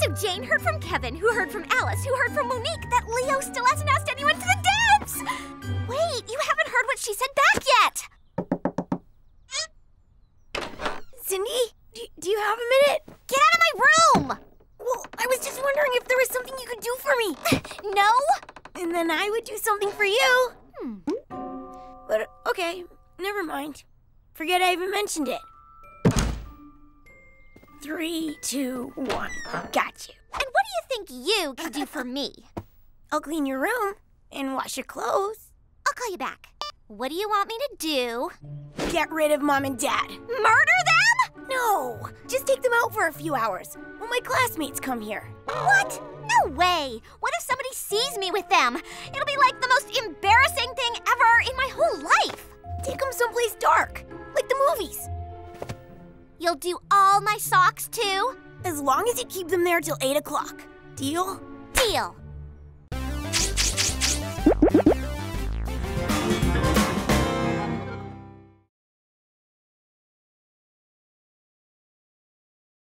So Jane heard from Kevin, who heard from Alice, who heard from Monique that Leo still hasn't asked anyone to the dance! Wait, you haven't heard what she said back yet! Cindy, do you have a minute? Get out of my room! Well, I was just wondering if there was something you could do for me. No? And then I would do something for you. But, okay, never mind. Forget I even mentioned it. 3, 2, 1. Got you. And what do you think you can do for me? I'll clean your room and wash your clothes. I'll call you back. What do you want me to do? Get rid of Mom and Dad. Murder them? No. Just take them out for a few hours when my classmates come here. What? No way. What if somebody sees me with them? It'll be like the most embarrassing thing ever in my whole life. Take them someplace dark, like the movies. You'll do all my socks, too? As long as you keep them there till 8 o'clock. Deal? Deal.